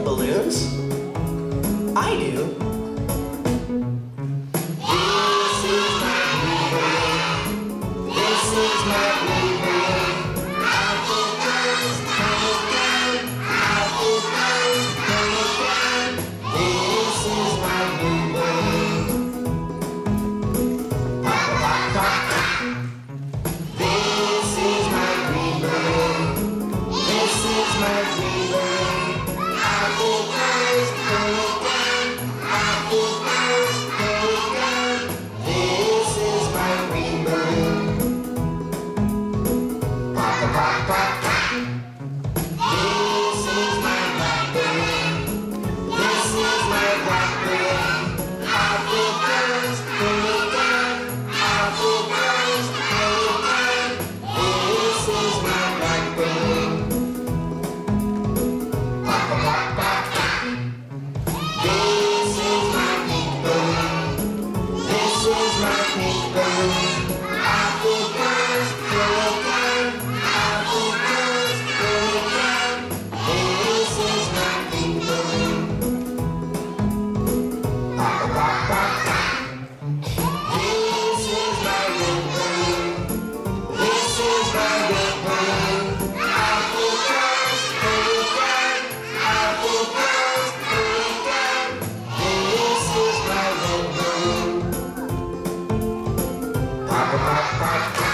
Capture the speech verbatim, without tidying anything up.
inflate balloons? I do. This is my blue balloon. This is my blue balloon. Up it goes, down it down. Up it goes, down it down. This is my blue balloon. Pop, pop, pop, pop. This is my green balloon. This is my green balloon. Up it goes, down it down. Bye.